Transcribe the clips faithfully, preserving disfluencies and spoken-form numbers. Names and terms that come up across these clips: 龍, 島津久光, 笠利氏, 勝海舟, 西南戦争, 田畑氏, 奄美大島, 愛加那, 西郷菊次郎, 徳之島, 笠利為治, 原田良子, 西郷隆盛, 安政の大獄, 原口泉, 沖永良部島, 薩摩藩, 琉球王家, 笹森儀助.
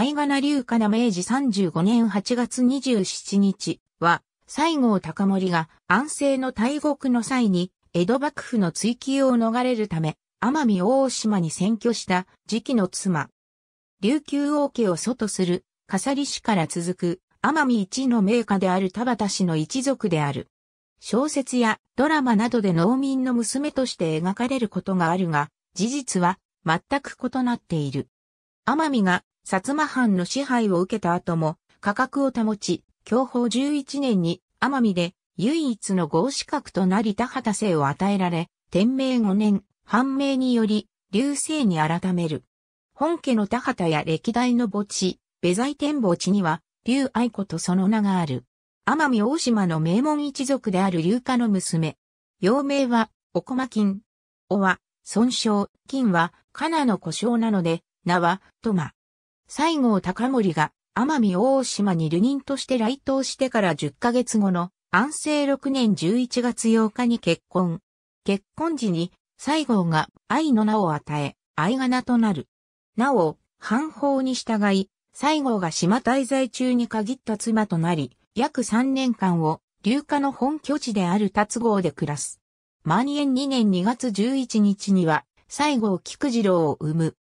相仮名龍華名明治さんじゅうごねんはちがつにじゅうしちにちは、西郷隆盛が安政の大獄の際に、江戸幕府の追及を逃れるため、奄美大島に占拠した時期の妻。琉球王家を祖とする、笠利氏から続く、奄美一の名家である田畑氏の一族である。小説やドラマなどで農民の娘として描かれることがあるが、事実は全く異なっている。奄美が薩摩藩の支配を受けた後も価格を保ち、享保じゅういちねんに奄美で唯一の合資格となり田畑姓を与えられ、天明ごねん、判明により、龍姓に改める。本家の田畑や歴代の墓地、部材天墓地には、龍愛子とその名がある。奄美大島の名門一族である龍華の娘。幼名は、おこま金。おは、損傷、金は、かなの呼称なので、名は、とま。西郷隆盛が、奄美大島に流人として来島してからじゅっかげつごの、安政ろくねんじゅういちがつようかに結婚。結婚時に、西郷が愛の名を与え、愛が名となる。なお、藩法に従い、西郷が島滞在中に限った妻となり、約さんねんかんを、龍華の本拠地である龍郷で暮らす。万延にねんにがつじゅういちにちには、西郷菊次郎を生む。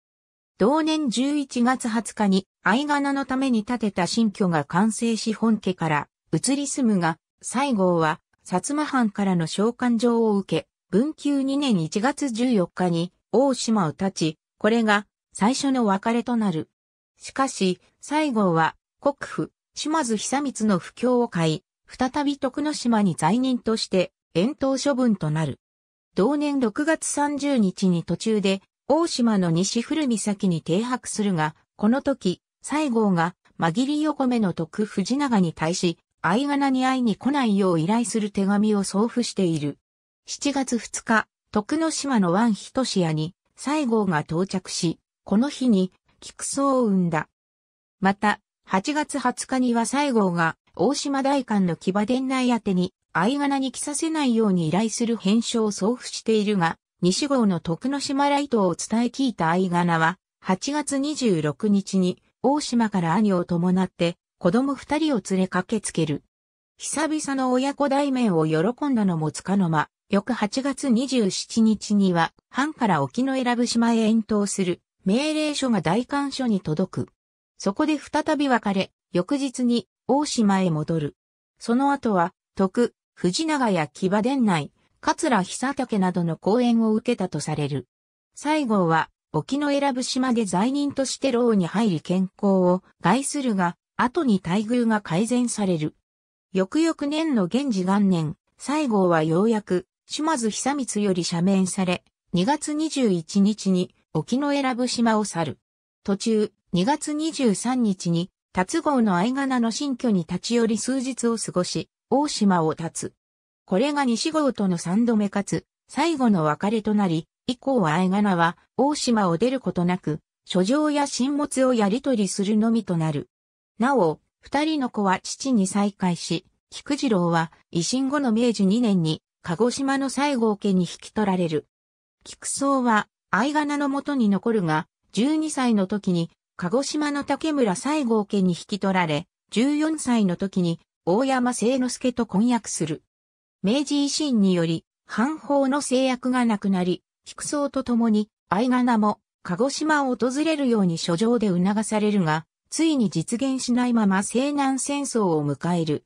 同年じゅういちがつはつかに、相仮名のために建てた新居が完成し本家から移り住むが、西郷は、薩摩藩からの召喚状を受け、文久にねんいちがつじゅうよっかに、大島を立ち、これが、最初の別れとなる。しかし、西郷は、国府、島津久光の不況を買い、再び徳之島に在任として、遠島処分となる。同年ろくがつさんじゅうにちに途中で、大島の西古岬に停泊するが、この時、西郷が、紛り横目の徳藤永に対し、相仮名に会いに来ないよう依頼する手紙を送付している。しちがつふつか、徳之島の湾一屋に、西郷が到着し、この日に、菊草を生んだ。また、はちがつはつかには西郷が大島代官の騎馬伝内宛てに相仮名に着させないように依頼する返書を送付しているが、西郷の徳之島来島を伝え聞いた相仮名は、はちがつにじゅうろくにちに大島から兄を伴って子供二人を連れ駆けつける。久々の親子対面を喜んだのもつかの間、翌はちがつにじゅうしちにちには藩から沖永良部島へ遠島する命令書が代官所に届く。そこで再び別れ、翌日に大島へ戻る。その後は、徳、藤永や騎馬伝内、桂久武などの講演を受けたとされる。西郷は、沖永良部島で罪人として牢に入り健康を害するが、後に待遇が改善される。翌々年の元治元年、西郷はようやく、島津久光より赦免され、にがつにじゅういちにちに沖永良部島を去る。途中、にがつにじゅうさんにちに、龍郷の相仮名の新居に立ち寄り数日を過ごし、大島を立つ。これが西郷とのさんどめかつ、最後の別れとなり、以降は相仮名は大島を出ることなく、書状や進物をやり取りするのみとなる。なお、二人の子は父に再会し、菊次郎は維新後の明治にねんに、鹿児島の西郷家に引き取られる。菊草は相仮名の元に残るが、じゅうにさいの時に、鹿児島の竹村西郷家に引き取られ、じゅうよんさいの時に大山清之助と婚約する。明治維新により、藩法の制約がなくなり、菊草と共に相仮名も鹿児島を訪れるように書状で促されるが、ついに実現しないまま西南戦争を迎える。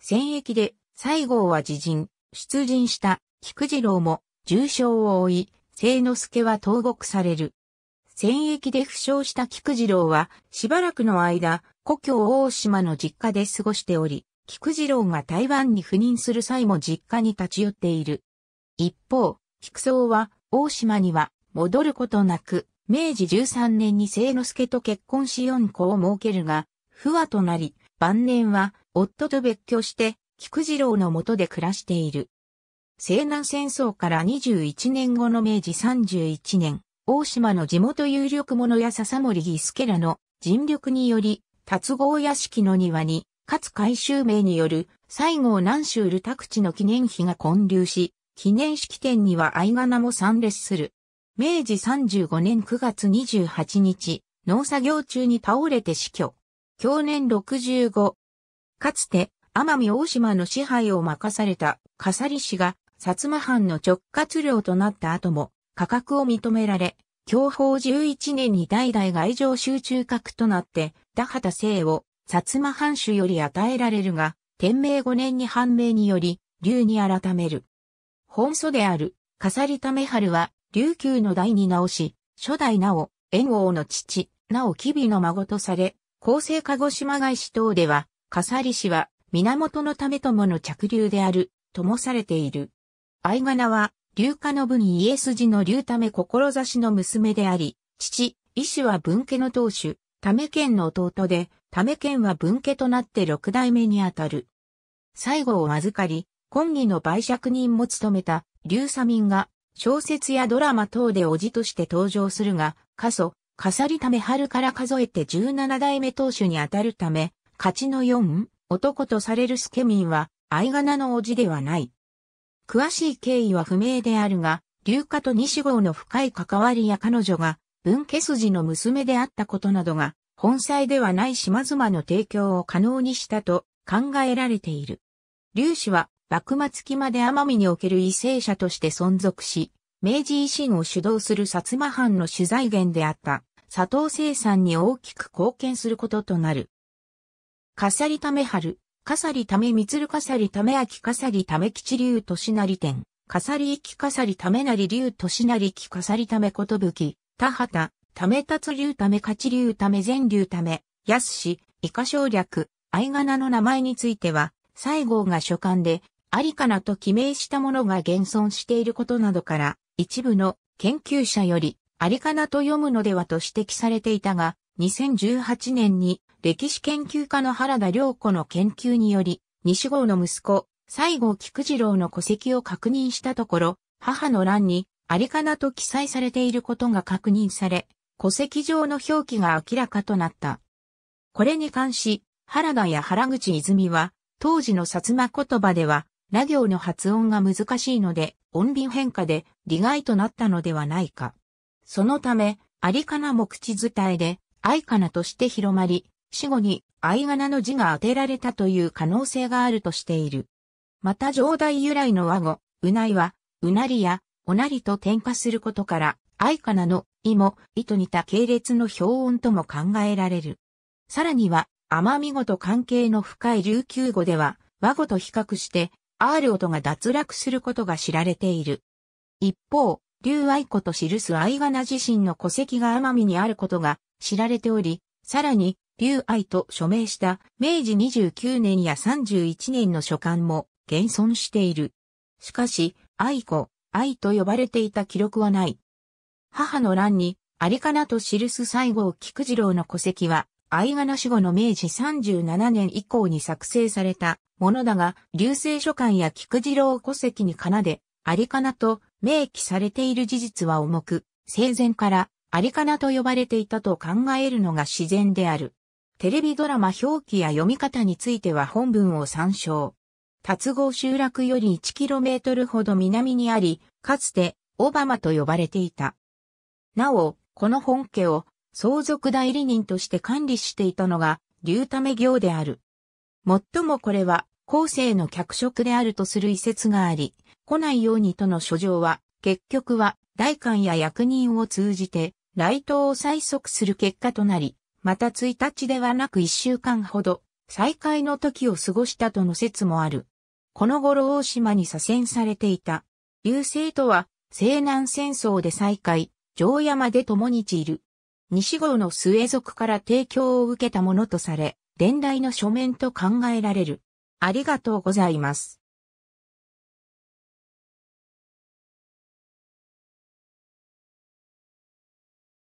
戦役で西郷は自陣、出陣した菊次郎も重傷を負い、清之助は投獄される。戦役で負傷した菊次郎は、しばらくの間、故郷大島の実家で過ごしており、菊次郎が台湾に赴任する際も実家に立ち寄っている。一方、菊草は、大島には、戻ることなく、明治じゅうさんねんに清之助と結婚しよんこを設けるが、不和となり、晩年は、夫と別居して、菊次郎の下で暮らしている。西南戦争からにじゅういちねんごの明治さんじゅういちねん。大島の地元有力者や笹森儀助らの尽力により、龍郷屋敷の庭に、勝海舟名による西郷南州流宅地の記念碑が建立し、記念式典には相仮名も参列する。明治さんじゅうごねんくがつにじゅうはちにち、農作業中に倒れて死去。享年ろくじゅうご。かつて、奄美大島の支配を任された笠利氏が、薩摩藩の直轄領となった後も、家格を認められ、享保じゅういちねんに代々外上州中格となって、田畑姓を薩摩藩主より与えられるが、天明ごねんに判明により、龍に改める。本祖である、笠利為治は、琉球の代に直し、初代なお、円王の父、なお吉備の孫とされ、広西鹿児島返し等では、笠利氏は、源為朝の嫡流である、ともされている。相名は、龍家の文家筋の龍為志の娘であり、父、伊種は文家の当主、為顕の弟で、為顕は文家となって六代目にあたる。最後を預かり、婚儀の媒酌人も務めた、龍左民が、小説やドラマ等で叔父として登場するが、過疎、笠利為治から数えてじゅうななだいめ当主にあたるため、勝ちの四男とされる助民は、相名の叔父ではない。詳しい経緯は不明であるが、龍家と西郷の深い関わりや彼女が、文家筋の娘であったことなどが、本妻ではない島妻の提供を可能にしたと考えられている。龍氏は、幕末期まで奄美における為政者として存続し、明治維新を主導する薩摩藩の主財源であった佐藤清さんに大きく貢献することとなる。笠利為治、笠利為満、笠利為明、笠利為吉、龍利成典、笠利域、笠利為成、龍利成紀、笠利為寿、田畑、為達、龍為勝、龍為善、龍為安、以下省略、相名の名前については、西郷が所管で、ありかなと記名したものが現存していることなどから、一部の研究者より、ありかなと読むのではと指摘されていたが、にせんじゅうはちねんに歴史研究家の原田良子の研究により、西郷の息子、西郷菊次郎の戸籍を確認したところ、母の欄にありかなと記載されていることが確認され、戸籍上の表記が明らかとなった。これに関し、原田や原口泉は、当時の薩摩言葉では、ら行の発音が難しいので、音尾変化で、利害となったのではないか。そのため、ありかなも口伝えで、相かなとして広まり、死後に、相名の字が当てられたという可能性があるとしている。また、上代由来の和語、うないは、うなりや、おなりと転化することから、相かなの、いも、いと似た系列の表音とも考えられる。さらには、奄美語と関係の深い琉球語では、和語と比較して、R 音が脱落することが知られている。一方、龍愛子と記す相名自身の戸籍が奄美にあることが知られており、さらに、龍愛と署名した明治にじゅうきゅうねんやさんじゅういちねんの書簡も現存している。しかし、愛子、愛と呼ばれていた記録はない。母の欄に、ありかなと記す西郷菊次郎の戸籍は、相名死後の明治さんじゅうななねん以降に作成されたものだが、龍政書簡や菊次郎戸籍にかなで、ありかなと明記されている事実は重く、生前からありかなと呼ばれていたと考えるのが自然である。テレビドラマ表記や読み方については本文を参照。龍郷集落より いちキロメートル ほど南にあり、かつて小浜と呼ばれていた。なお、この本家を相続代理人として管理していたのが龍為行である。もっともこれは後世の脚色であるとする遺説があり、来ないようにとの書状は、結局は代官や役人を通じて、来島を催促する結果となり、またついたちではなくいっしゅうかんほど、再会の時を過ごしたとの説もある。この頃大島に左遷されていた。龍政とは、西南戦争で再会、城山で共に散る。西郷の末族から提供を受けたものとされ、伝来の書面と考えられる。ありがとうございます。